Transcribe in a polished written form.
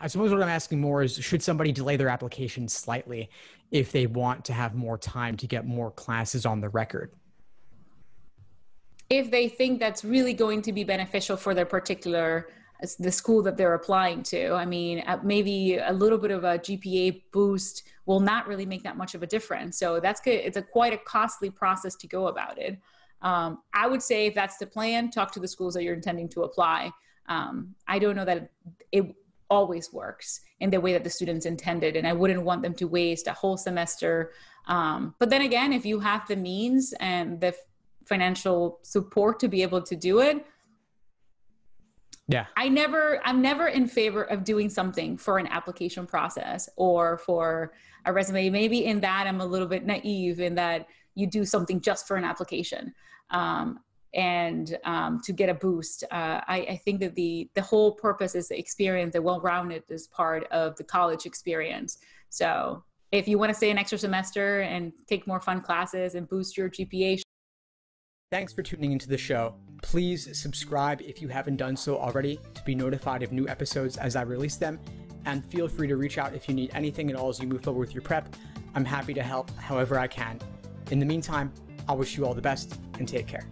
I suppose what I'm asking more is, should somebody delay their application slightly if they want to have more time to get more classes on the record? If they think that's really going to be beneficial for their particular, the school that they're applying to. I mean, maybe a little bit of a GPA boost will not really make that much of a difference. So that's good. It's quite a costly process to go about it. I would say if that's the plan, talk to the schools that you're intending to apply. I don't know that it always works in the way that the students intended, and I wouldn't want them to waste a whole semester. But then again, if you have the means and the financial support to be able to do it, yeah. I'm never in favor of doing something for an application process or for a resume. Maybe in that I'm a little bit naive in that you do something just for an application and to get a boost. I think that the whole purpose is the experience, the well-rounded is part of the college experience. So if you want to stay an extra semester and take more fun classes and boost your GPA. Thanks for tuning into the show. Please subscribe if you haven't done so already to be notified of new episodes as I release them, and feel free to reach out if you need anything at all as you move forward with your prep. I'm happy to help however I can. In the meantime, I wish you all the best and take care.